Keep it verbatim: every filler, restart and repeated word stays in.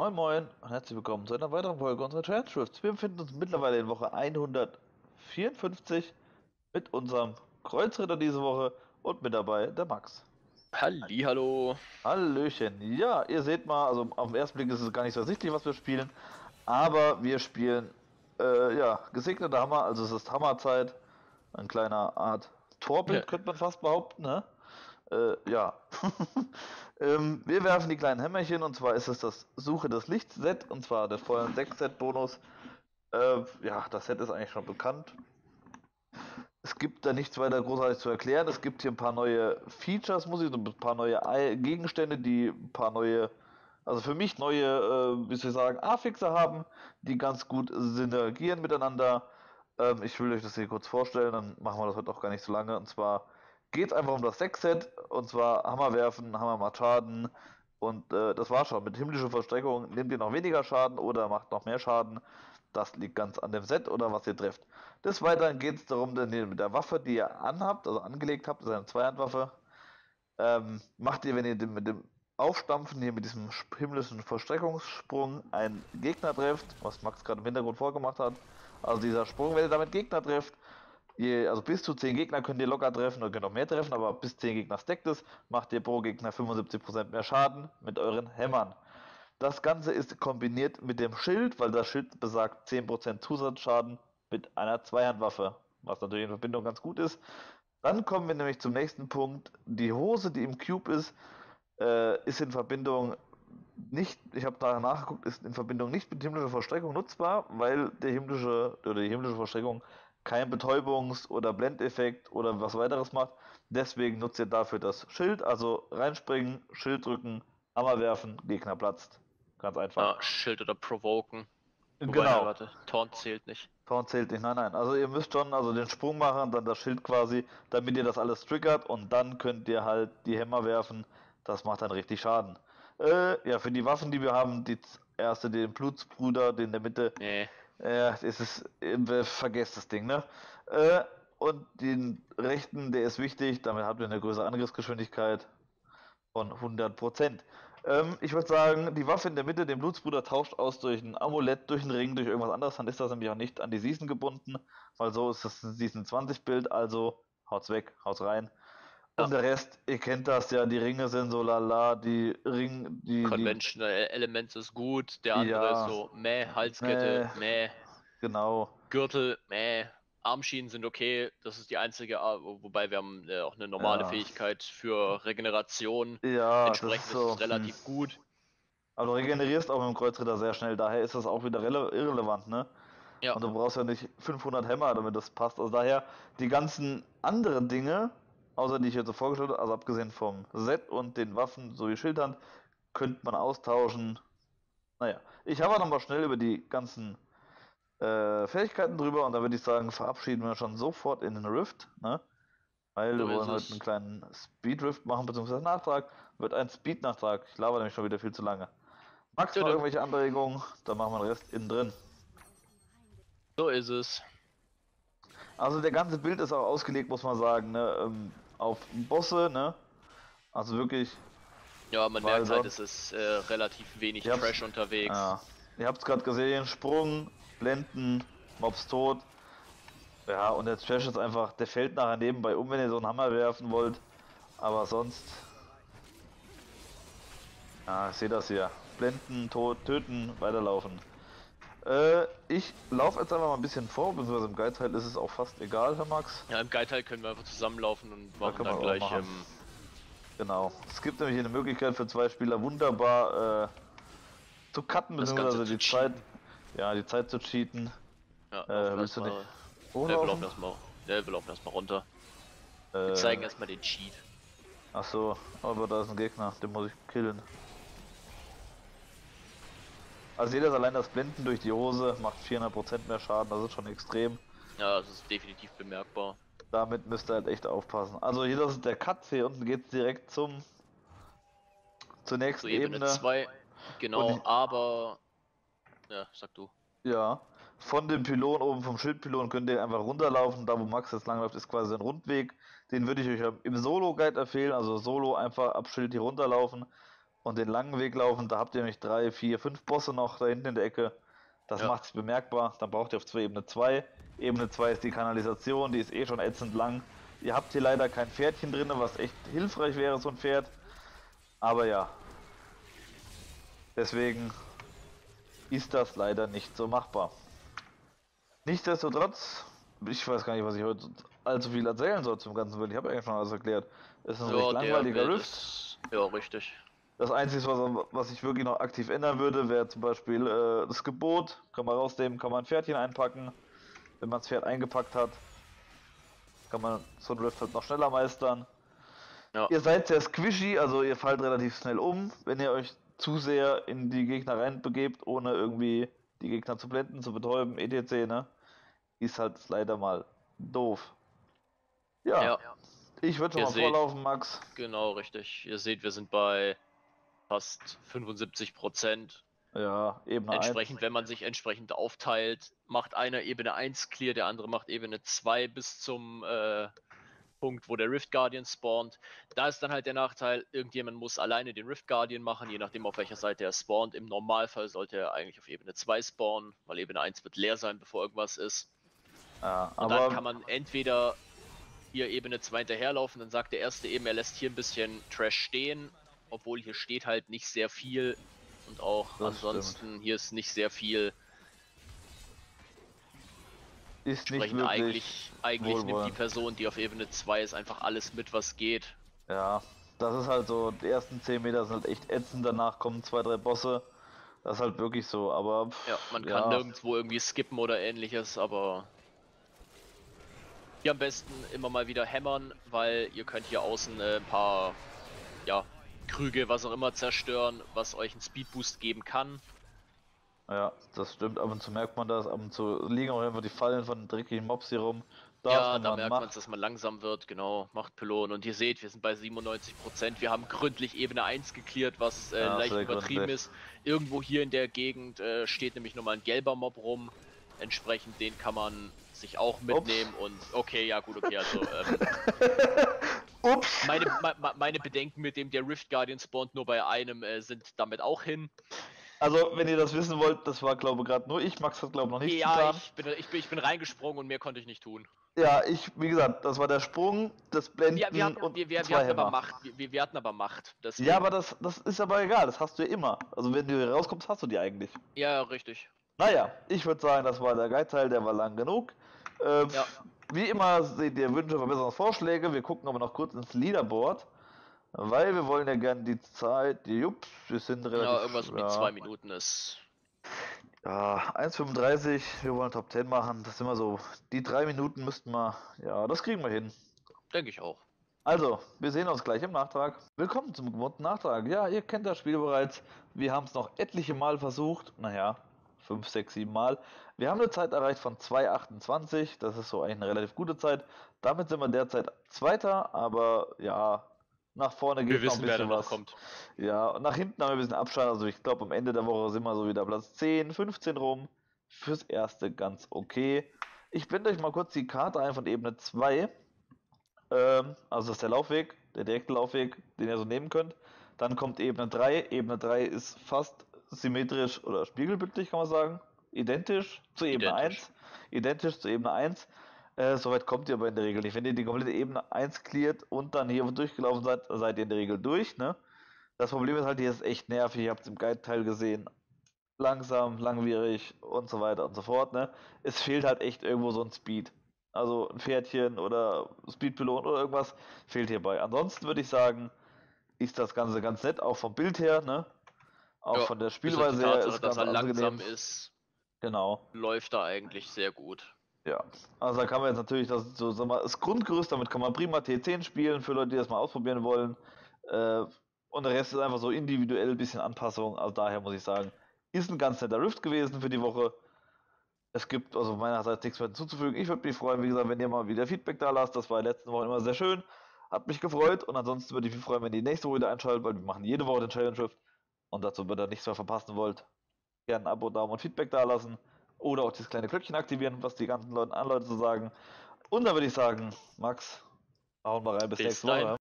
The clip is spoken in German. Moin Moin und herzlich willkommen zu einer weiteren Folge unserer Challenge Rift. Wir befinden uns mittlerweile in Woche hundertvierundfünfzig mit unserem Kreuzritter diese Woche und mit dabei der Max. Hallihallo. Hallöchen. Ja, ihr seht mal, also auf den ersten Blick ist es gar nicht so ersichtlich, was wir spielen, aber wir spielen äh, ja, gesegneter Hammer, also es ist Hammerzeit, ein kleiner Art Torbild, ja. Könnte man fast behaupten, ne? Äh, ja. ähm, wir werfen die kleinen Hämmerchen, und zwar ist es das Suche des Lichts Set, und zwar der vollen sechs Set Bonus. Äh, ja, das Set ist eigentlich schon bekannt. Es gibt da nichts weiter großartig zu erklären. Es gibt hier ein paar neue Features, muss ich, so ein paar neue Gegenstände, die ein paar neue, also für mich neue, äh, wie soll ich sagen, Affixe haben, die ganz gut synergieren miteinander. Ähm, ich will euch das hier kurz vorstellen, dann machen wir das heute auch gar nicht so lange, und zwar geht es einfach um das Sechs-Set, und zwar Hammer werfen, Hammer macht Schaden, und äh, das war schon. Mit himmlischer Verstreckung nehmt ihr noch weniger Schaden oder macht noch mehr Schaden. Das liegt ganz an dem Set oder was ihr trefft. Des Weiteren geht es darum, denn mit der Waffe, die ihr anhabt, also angelegt habt, das ist eine Zweihandwaffe, ähm, macht ihr, wenn ihr mit dem Aufstampfen hier mit diesem himmlischen Verstreckungssprung einen Gegner trefft, was Max gerade im Hintergrund vorgemacht hat, also dieser Sprung, wenn ihr damit Gegner trefft, also bis zu zehn Gegner könnt ihr locker treffen, oder könnt auch mehr treffen, aber bis zehn Gegner stackt es, macht ihr pro Gegner fünfundsiebzig Prozent mehr Schaden mit euren Hämmern. Das Ganze ist kombiniert mit dem Schild, weil das Schild besagt zehn Prozent Zusatzschaden mit einer Zweihandwaffe, was natürlich in Verbindung ganz gut ist. Dann kommen wir nämlich zum nächsten Punkt. Die Hose, die im Cube ist, äh, ist in Verbindung nicht, ich habe da nachgeguckt, ist in Verbindung nicht mit himmlischer Verstreckung nutzbar, weil der himmlische, oder die himmlische Verstreckung kein Betäubungs- oder Blendeffekt oder was weiteres macht. Deswegen nutzt ihr dafür das Schild, also reinspringen, Schild drücken, Hammer werfen, Gegner platzt. Ganz einfach. Ja, Schild oder Provoken. Genau. Wobei, warte, Taunt zählt nicht. Taunt zählt nicht, nein, nein. Also ihr müsst schon also den Sprung machen, dann das Schild quasi, damit ihr das alles triggert, und dann könnt ihr halt die Hämmer werfen. Das macht dann richtig Schaden. Äh, ja, für die Waffen, die wir haben, die erste, den Blutsbruder, den in der Mitte. Nee. Ja, es ist, vergesst das Ding, ne? Äh, und den rechten, der ist wichtig, damit habt ihr eine größere Angriffsgeschwindigkeit von hundert Prozent. Ähm, ich würde sagen, die Waffe in der Mitte, den Blutsbruder, tauscht aus durch ein Amulett, durch einen Ring, durch irgendwas anderes, dann ist das nämlich auch nicht an die Season gebunden, weil so ist das ein Season zwanzig Bild, also haut's weg, haut's rein. Und der Rest, ihr kennt das ja, die Ringe sind so lala, die Ring... die Conventional die... Elements ist gut, der andere ja. Ist so meh, Halskette, meh. meh, genau. Gürtel, meh, Armschienen sind okay, das ist die einzige, wobei wir haben äh, auch eine normale ja. Fähigkeit für Regeneration, ja, entsprechend ist so, es relativ hm. gut. Also regenerierst auch mit dem Kreuzritter sehr schnell, daher ist das auch wieder irrelevant, ne? Ja. Und du brauchst ja nicht fünfhundert Hämmer, damit das passt, also daher die ganzen anderen Dinge... Außer die ich jetzt so vorgestellt habe, also abgesehen vom Set und den Waffen sowie Schildern, könnte man austauschen. Naja, ich habe noch mal schnell über die ganzen äh, Fähigkeiten drüber, und dann würde ich sagen, verabschieden wir schon sofort in den Rift, ne? Weil so wir wollen heute einen kleinen Speed-Rift machen, beziehungsweise Nachtrag, wird ein Speed-Nachtrag. Ich laber nämlich schon wieder viel zu lange. Max, noch irgendwelche Anregungen? Dann machen wir den Rest innen drin. So ist es. Also der ganze Bild ist auch ausgelegt, muss man sagen, ne, ähm, auf Bosse, ne, also wirklich... Ja, man merkt halt, es ist äh, relativ wenig Trash unterwegs. Ja. Ihr habt es gerade gesehen, Sprung, Blenden, Mobs tot. Ja, und der Trash ist einfach, der fällt nachher nebenbei um, wenn ihr so einen Hammer werfen wollt, aber sonst... Ja, ich sehe das hier. Blenden, tot, töten, weiterlaufen. Ich laufe jetzt einfach mal ein bisschen vor, beziehungsweise im Guide-Teil ist es auch fast egal, Herr Max. Ja, im Guide-Teil können wir einfach zusammenlaufen und machen da dann gleich... Machen. Ähm genau. Es gibt nämlich eine Möglichkeit für zwei Spieler wunderbar äh, zu cutten, beziehungsweise die Zeit... Ja, die Zeit zu cheaten. Ja, äh, willst du nicht... Oh, ne, wir laufen erstmal ne, erst runter. Äh, wir zeigen erstmal den Cheat. Achso, aber da ist ein Gegner, den muss ich killen. Also jeder, allein das Blenden durch die Hose macht vierhundert Prozent mehr Schaden, das ist schon extrem. Ja, das ist definitiv bemerkbar. Damit müsst ihr halt echt aufpassen. Also hier, das ist der Cut, hier unten geht es direkt zum zur nächsten Ebene. Ebene zwei. Genau, ich, aber... Ja, sag du. Ja, von dem Pylon, oben vom Schildpylon, könnt ihr einfach runterlaufen. Da, wo Max jetzt langläuft, ist quasi ein Rundweg. Den würde ich euch im Solo-Guide empfehlen, also Solo einfach ab Schild hier runterlaufen. und den langen Weg laufen, da habt ihr nämlich drei, vier, fünf Bosse noch da hinten in der Ecke. Das ja. macht es bemerkbar. Dann braucht ihr auf zwei Ebene zwei. Ebene zwei ist die Kanalisation, die ist eh schon ätzend lang. Ihr habt hier leider kein Pferdchen drin, was echt hilfreich wäre, so ein Pferd. Aber ja. Deswegen ist das leider nicht so machbar. Nichtsdestotrotz, ich weiß gar nicht, was ich heute allzu viel erzählen soll zum ganzen Welt. Ich habe eigentlich schon alles erklärt. Es ist ein ja, recht langweiliger Rift. Ist, ja, richtig. Das Einzige, was, was ich wirklich noch aktiv ändern würde, wäre zum Beispiel äh, das Gebot. Kann man rausnehmen, kann man ein Pferdchen einpacken. Wenn man das Pferd eingepackt hat, kann man so ein Rift halt noch schneller meistern. Ja. Ihr seid sehr squishy, also ihr fallt relativ schnell um, wenn ihr euch zu sehr in die Gegner reinbegebt, ohne irgendwie die Gegner zu blenden, zu betäuben, et cetera. Ne? Ist halt leider mal doof. Ja, ja. Ich würde schon ihr mal seht, vorlaufen, Max. Genau, richtig. Ihr seht, wir sind bei fast fünfundsiebzig Prozent. Ja, Ebene entsprechend, eins. Wenn man sich entsprechend aufteilt, macht einer Ebene eins clear, der andere macht Ebene zwei bis zum äh, Punkt, wo der Rift Guardian spawnt. Da ist dann halt der Nachteil, irgendjemand muss alleine den Rift Guardian machen, je nachdem auf welcher Seite er spawnt. Im Normalfall sollte er eigentlich auf Ebene zwei spawnen, weil Ebene eins wird leer sein, bevor irgendwas ist. Ja, aber und dann kann man entweder hier Ebene zwei hinterherlaufen, dann sagt der erste eben, er lässt hier ein bisschen Trash stehen, obwohl hier steht halt nicht sehr viel und auch das ansonsten, stimmt. Hier ist nicht sehr viel. Ist nicht wirklich eigentlich, eigentlich nimmt die Person, die auf Ebene zwei ist, einfach alles mit, was geht. Ja, das ist halt so, die ersten zehn Meter sind halt echt ätzend, danach kommen zwei, drei Bosse. Das ist halt wirklich so, aber... Pff, ja, man kann ja. nirgendwo irgendwie skippen oder ähnliches, aber... Hier am besten immer mal wieder hämmern, weil ihr könnt hier außen äh, ein paar, ja, Krüge, was auch immer zerstören, was euch einen Speedboost geben kann. Ja, das stimmt, ab und zu merkt man das, ab und zu liegen auch immer die Fallen von den dreckigen Mobs hier rum. Das, ja, da merkt man, dass man langsam wird, genau, macht Pylon. Und ihr seht, wir sind bei siebenundneunzig Prozent, wir haben gründlich Ebene eins geklärt, was äh, ja, leicht übertrieben gründlich. ist. Irgendwo hier in der Gegend äh, steht nämlich nochmal ein gelber Mob rum, entsprechend den kann man sich auch mitnehmen. Ups. Und okay, ja gut, okay, also ähm, Ups. Meine, ma, meine Bedenken, mit dem der Rift Guardian spawnt nur bei einem, äh, sind damit auch hin. Also, wenn ihr das wissen wollt, das war, glaube ich, gerade nur ich. Max hat, glaube ich, noch nichts ja, getan. Ja, ich bin, ich, bin, ich bin reingesprungen und mehr konnte ich nicht tun. Ja, ich, wie gesagt, das war der Sprung, das Blenden ja, wir hatten, und wir, wir, zwei wir hatten aber Macht. Wir, wir hatten aber Macht. Deswegen. Ja, aber das, das ist aber egal, das hast du ja immer. Also, wenn du hier rauskommst, hast du die eigentlich. Ja, richtig. Naja, ich würde sagen, das war der Guide-Teil, der war lang genug. Ähm, ja. Wie immer seht ihr Wünsche, Verbesserungsvorschläge. Wir gucken aber noch kurz ins Leaderboard. Weil wir wollen ja gerne die Zeit, die Jups, wir sind relativ... Ja, irgendwas ja, um die zwei Minuten ist. Ja, eins fünfunddreißig, wir wollen Top zehn machen, das ist immer so. Die drei Minuten müssten wir, ja, das kriegen wir hin. Denke ich auch. Also, wir sehen uns gleich im Nachtrag. Willkommen zum gewohnten Nachtrag. Ja, ihr kennt das Spiel bereits. Wir haben es noch etliche Mal versucht, naja, fünf, sechs, sieben Mal. Wir haben eine Zeit erreicht von zwei achtundzwanzig, das ist so eigentlich eine relativ gute Zeit. Damit sind wir derzeit Zweiter, aber ja... Nach vorne geht noch ein bisschen was. Kommt. Ja, und nach hinten haben wir ein bisschen Abstand. Also ich glaube, am Ende der Woche sind wir so wieder Platz zehn, fünfzehn rum. Fürs Erste ganz okay. Ich blende euch mal kurz die Karte ein von Ebene zwei. Ähm, also das ist der Laufweg, der direkte Laufweg, den ihr so nehmen könnt. Dann kommt Ebene drei. Ebene drei ist fast symmetrisch oder spiegelbildlich, kann man sagen. Identisch zu Ebene eins. Identisch zu Ebene eins. Äh, Soweit kommt ihr aber in der Regel nicht. Wenn ihr die komplette Ebene eins cleart und dann hier durchgelaufen seid, seid ihr in der Regel durch. Ne? Das Problem ist halt, hier ist echt nervig. Ihr habt es im Guide-Teil gesehen. Langsam, langwierig und so weiter und so fort. Ne? Es fehlt halt echt irgendwo so ein Speed. Also ein Pferdchen oder Speedpilot oder irgendwas fehlt hierbei. Ansonsten würde ich sagen, ist das Ganze ganz nett, auch vom Bild her. Ne? Auch ja, von der Spielweise her ist ganz langsam ist. Genau. Läuft da eigentlich sehr gut. Ja, also da kann man jetzt natürlich das, so, sag mal, das Grundgerüst, damit kann man prima T zehn spielen, für Leute, die das mal ausprobieren wollen. Äh, und der Rest ist einfach so individuell, ein bisschen Anpassung. Also daher muss ich sagen, ist ein ganz netter Rift gewesen für die Woche. Es gibt also meinerseits nichts mehr hinzuzufügen. Ich würde mich freuen, wie gesagt, wenn ihr mal wieder Feedback da lasst. Das war in den letzten Wochen immer sehr schön. Hat mich gefreut. Und ansonsten würde ich mich freuen, wenn ihr die nächste Woche wieder einschaltet, weil wir machen jede Woche den Challenge Rift. Und dazu, wenn ihr nichts mehr verpassen wollt, gerne ein Abo, Daumen und Feedback da lassen. Oder auch das kleine Glöckchen aktivieren, was die ganzen Leuten an Leute zu sagen. Und dann würde ich sagen, Max, hauen wir rein bis nächste Woche.